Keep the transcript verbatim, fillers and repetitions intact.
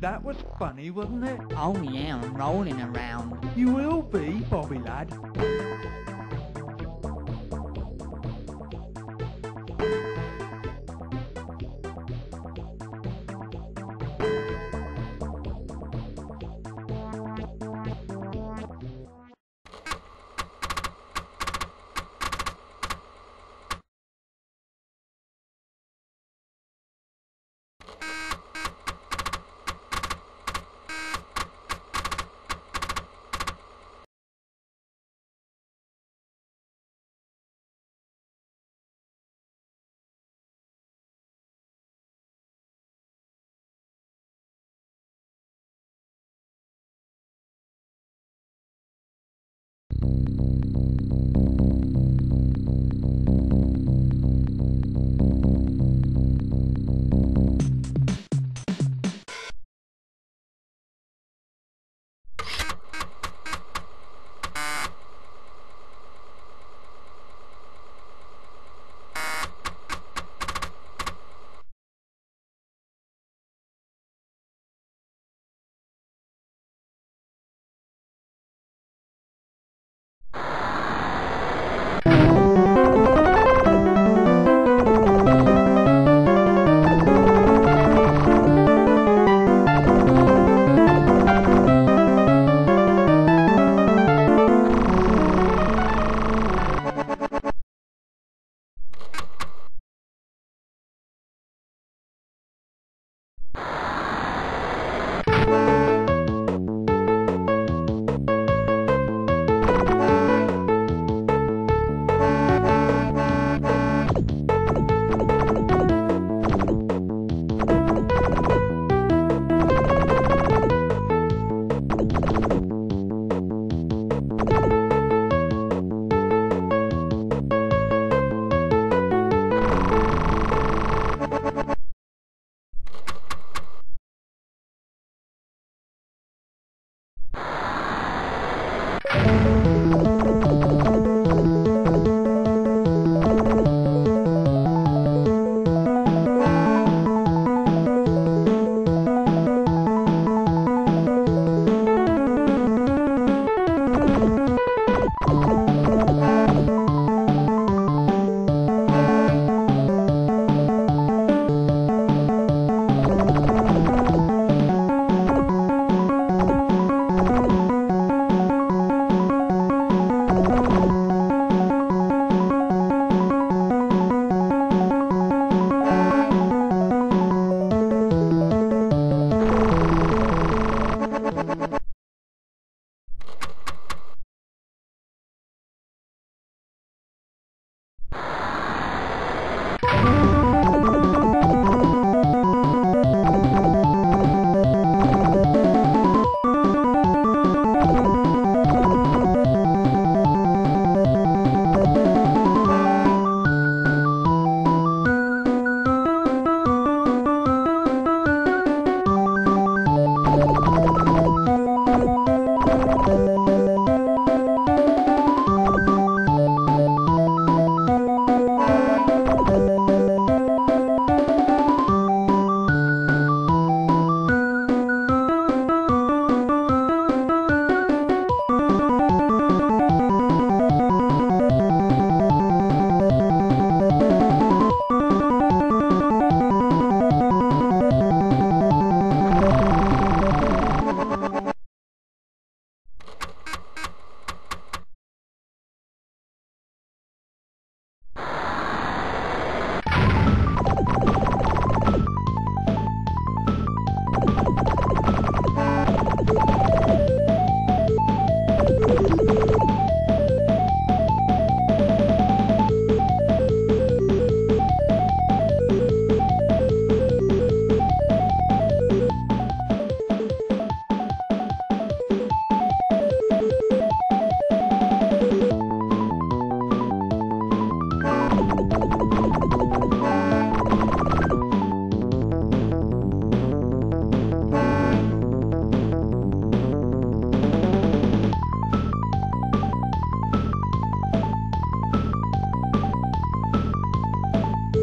That was funny, wasn't it? Oh yeah, I'm rolling around. You will be, Bobby lad.